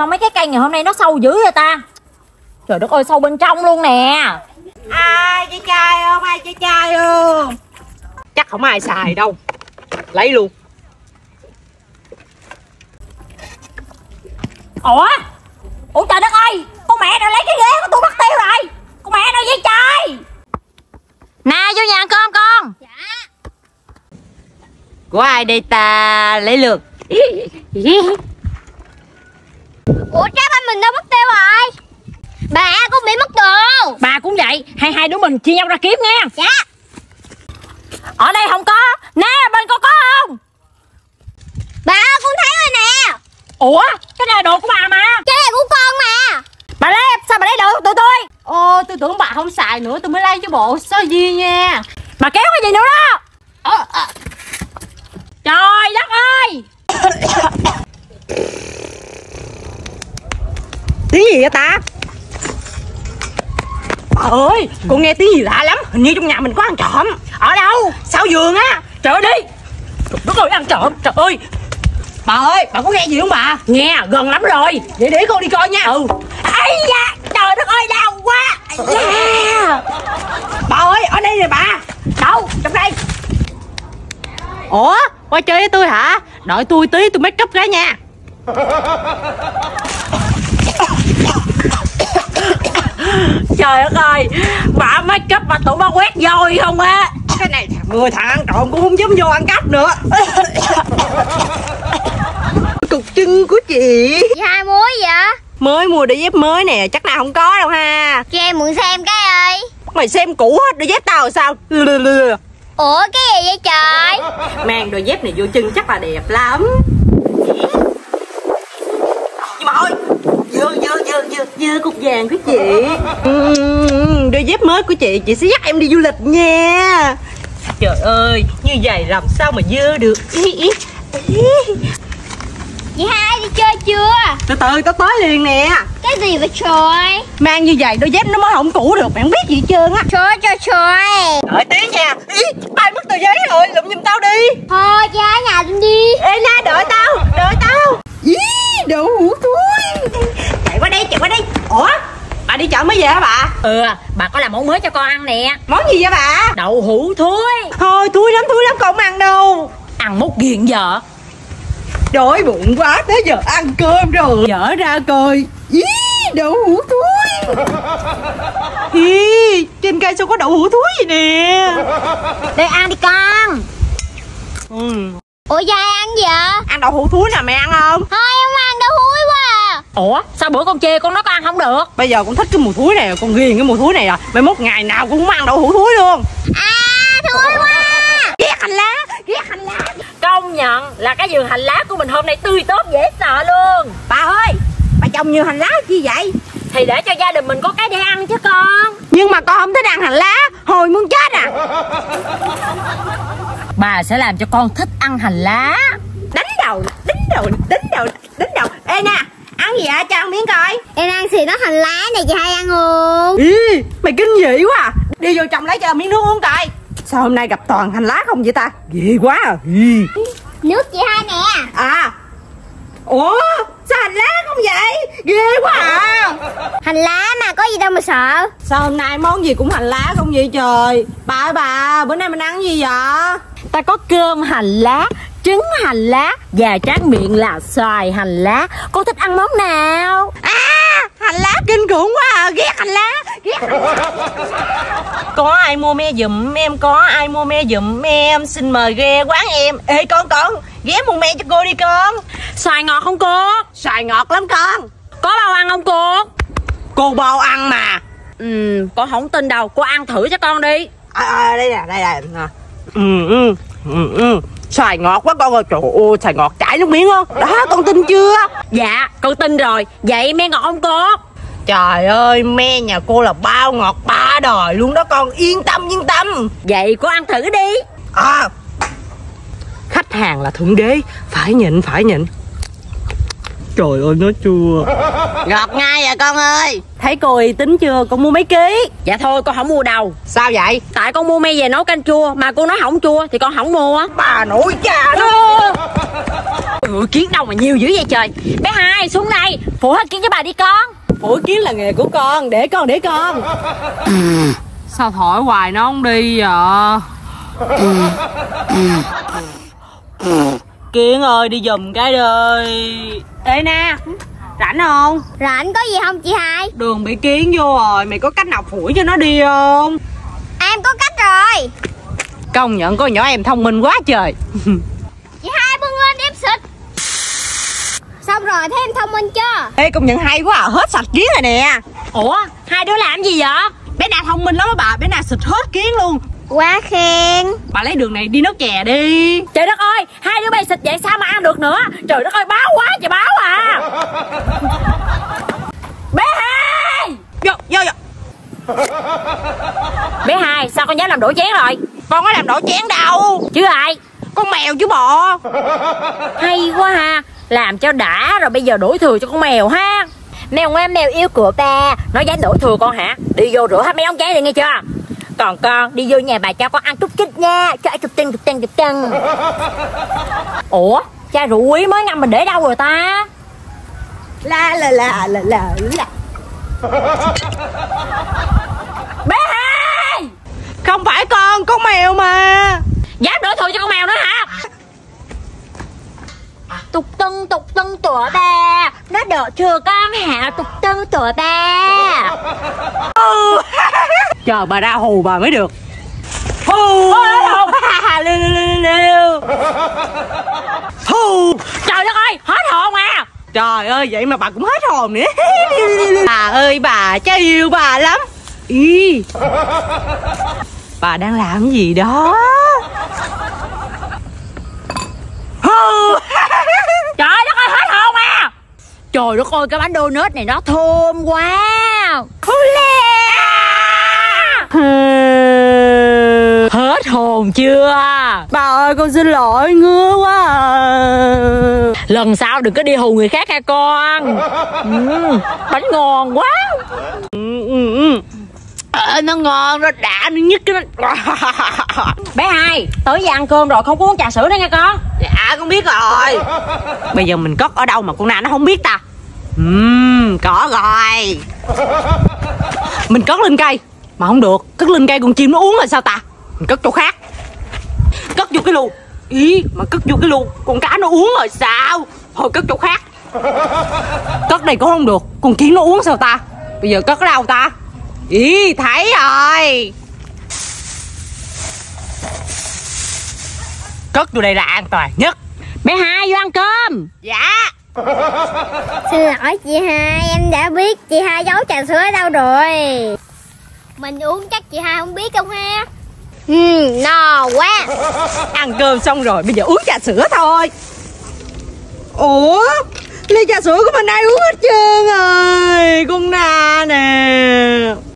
Sao mấy cái cây ngày hôm nay nó sâu dữ vậy ta? Trời đất ơi, sâu bên trong luôn nè. Ai chơi chai không? Ai chơi chai không? Chắc không ai xài đâu. Lấy luôn. Ủa trời đất ơi, con mẹ nó lấy cái ghế của tôi mất tiêu rồi. Con mẹ nó với trời. Nè, vô nhà ăn cơm con. Dạ. Của ai đây ta? Lấy lượt. Ủa trái ba mình đâu mất tiêu rồi? Bà cũng bị mất đồ. Bà cũng vậy, hai đứa mình chia nhau ra kiếm nha. Dạ. Ở đây không có. Nè, bên con có không? Bà con thấy rồi nè. Ủa, cái này đồ của bà mà. Cái này của con mà. Bà lấy, sao bà lấy đồ tụi tôi? Ô, tôi tưởng bà không xài nữa, tôi mới lấy chứ bộ. Sao gì nha. Bà kéo cái gì nữa đó? Trời đất ơi. Tiếng gì vậy ta? Bà ơi, con nghe tiếng gì lạ lắm. Hình như trong nhà mình có ăn trộm. Ở đâu? Sau giường á. Trời ơi đi. Đúng rồi, ăn trộm. Trời ơi. Bà ơi, bà có nghe gì không bà? Nghe, gần lắm rồi. Vậy để con đi coi nha. Ây da, trời đất ơi, đau quá. Bà ơi, ở đây nè bà. Đâu, trong đây. Ủa, qua chơi với tôi hả? Đợi tôi tí, tôi make up cái nha. Trời đất ơi, bà make up mà tụi ba quét voi không á. Cái này người thằng ăn trộm cũng không dám vô ăn cắp nữa. Cục chân của chị. Chị hai mua vậy? Mới mua đôi dép mới nè, chắc là không có đâu ha. Cho em mượn xem cái ơi. Mày xem cũ hết đôi dép tao sao? Ủa cái gì vậy trời? Mang đôi dép này vô chân chắc là đẹp lắm. Nhưng mà ơi, dơ cục vàng của chị. Đôi dép mới của chị sẽ dắt em đi du lịch nha. Trời ơi, như vậy làm sao mà dơ được. Chị hai đi chơi chưa? Từ từ, tao tới liền nè. Cái gì vậy trời? Mang như vậy đôi dép nó mới không cũ được, mày không biết gì hết trơn á. Trời. Đợi tí nha. Ai mất tờ giấy rồi, lụm giùm tao đi. Thôi chị hai nhà tao đi. Ê na, đợi tao. Đồ của tôi. Chạy qua đây. Ủa? Bà đi chợ mới về hả bà? Bà có làm món mới cho con ăn nè. Món gì vậy bà? Đậu hũ thối. Thôi thối lắm con không ăn đâu. Ăn mốt ghiền vợ. Đói bụng quá, tới giờ ăn cơm rồi. Dở ra coi. Đậu hũ thối. Trên cây sao có đậu hũ thối vậy nè. Đây ăn đi con. Ủa dai ăn gì vậy? Ăn đậu hũ thối nè, mày ăn không? Thôi không ăn đậu hũ quá à. Ủa sao bữa con chê con nói con ăn không được? Bây giờ con thích cái mùi thối này, con ghiền cái mùi thối này rồi. Mai mốt ngày nào cũng muốn ăn đậu hũ thối luôn. Thối quá. Ghét hành lá. Công nhận là cái vườn hành lá của mình hôm nay tươi tốt dễ sợ luôn. Bà ơi, bà trồng nhiều hành lá chi vậy? Thì để cho gia đình mình có cái để ăn chứ con. Nhưng mà con không thích ăn hành lá, hồi muốn chết à. Bà sẽ làm cho con thích ăn hành lá. Đánh đầu. Ê nè, ăn gì vậy? Cho ăn miếng coi. Em ăn xì nó hành lá này, chị hay ăn không? Mày kinh dị quá à. Đi vô trong lấy cho miếng nước uống coi. Sao hôm nay gặp toàn hành lá không vậy ta? Ghê quá à. Nước chị hai nè. Ủa sao hành lá không vậy? Ghê quá à. Hành lá mà có gì đâu mà sợ. Sao hôm nay món gì cũng hành lá không vậy trời? Bà ơi bà, bữa nay mình ăn gì vậy? Ta có cơm hành lá, trứng hành lá và tráng miệng là xoài hành lá. Con thích ăn món nào? Hành lá kinh khủng quá à. Ghét hành lá. Có ai mua me giùm em? Xin mời ghé quán em. Ê con ghé mua me cho cô đi con. Xoài ngọt không cô? Xoài ngọt lắm con. Có bao ăn không cô? Cô bao ăn mà. Con không tin đâu, cô ăn thử cho con đi. Đây nè. Xoài ngọt quá con ơi. Trời ơi, xoài ngọt chảy nước miếng không? Đó, con tin chưa? Dạ, con tin rồi. Vậy me ngọt không cô? Trời ơi, me nhà cô là bao ngọt ba đời luôn đó con. Yên tâm. Vậy cô ăn thử đi. Khách hàng là thượng đế. Phải nhịn. Trời ơi, nó chua. Ngọt ngay à con ơi. Thấy cô uy tín chưa? Con mua mấy ký? Dạ thôi, con không mua đâu. Sao vậy? Tại con mua me về nấu canh chua mà cô nói không chua thì con không mua. Bà nội cha đó. Trời ơi, kiến đâu mà nhiều dữ vậy trời. Bé Hai xuống đây phụ hết kiến cho bà đi con. Phụ kiến là nghề của con, để con, để con. Sao thổi hoài nó không đi vậy? Kiến ơi, đi giùm cái đi. Ê Na, rảnh không? Rảnh, có gì không chị Hai? Đường bị kiến vô rồi, mày có cách nào phủi cho nó đi không? Em có cách rồi. Công nhận con nhỏ em thông minh quá trời. Chị Hai bưng lên em xịt. Xong rồi, thấy em thông minh chưa? Ê, công nhận hay quá à, hết sạch kiến rồi nè. Ủa, hai đứa làm gì vậy? Bé Na thông minh lắm đó bà, bé Na xịt hết kiến luôn. Quá khen. Bà lấy đường này đi nấu chè đi. Trời đất ơi, hai đứa bay xịt vậy sao mà ăn được nữa. Trời đất ơi, báo quá trời báo à. Bé Hai Vô. Bé Hai, sao con dám làm đổ chén rồi? Con có làm đổ chén đâu. Chứ ai? Con mèo chứ bộ. Hay quá ha. Làm cho đã rồi bây giờ đổ thừa cho con mèo ha. Mèo ngoan mèo yêu của ba. Nó dám đổ thừa con hả? Đi vô rửa hết mấy đống chén đi nghe chưa. Còn con đi vô nhà bà cho con ăn chút chích nha. Cho ăn chụp chân. Ủa, chai rượu Quý mới ngâm mình để đâu rồi ta? La. Bé Hai, không phải con mèo mà. Dám đổ thừa cho con mèo nữa hả? Tục tân tụi ba. Nó đổ thừa con hả? Tục tân tụi ba. Chờ bà ra hù bà mới được. Hù. Hù. Trời đất ơi, hết hồn à. Trời ơi, vậy mà bà cũng hết hồn nữa. Bà ơi, bà cha yêu bà lắm. Ý. Bà đang làm gì đó? Hù. Trời đất ơi, hết hồn à. Trời đất ơi, cái bánh donut này nó thơm quá. Hết hồn chưa? Bà ơi, con xin lỗi, ngứa quá à. Lần sau đừng có đi hù người khác ha con. Bánh ngon quá. Nó ngon, nó đã, nó nhức cái nó... Bé Hai, tới giờ ăn cơm rồi, không có uống trà sữa nữa nha con. Dạ, con biết rồi. Bây giờ mình cất ở đâu mà con Na nó không biết ta? Có rồi. Mình cất lên cây. Mà không được, cất lên cây con chim nó uống là sao ta? Mình cất chỗ khác. Cất vô cái lu. Ý, mà cất vô cái lu, con cá nó uống rồi sao? Thôi cất chỗ khác. Cất đây cũng không được, con kiến nó uống sao ta? Bây giờ cất ở đâu ta? Ý, thấy rồi. Cất vô đây là an toàn nhất. Bé Hai vô ăn cơm. Dạ. Xin lỗi chị Hai, em đã biết chị Hai giấu trà sữa ở đâu rồi. Mình uống chắc chị Hai không biết không ha. No quá. Ăn cơm xong rồi, bây giờ uống trà sữa thôi. Ủa, ly trà sữa của mình ai uống hết trơn rồi. Con Na nè.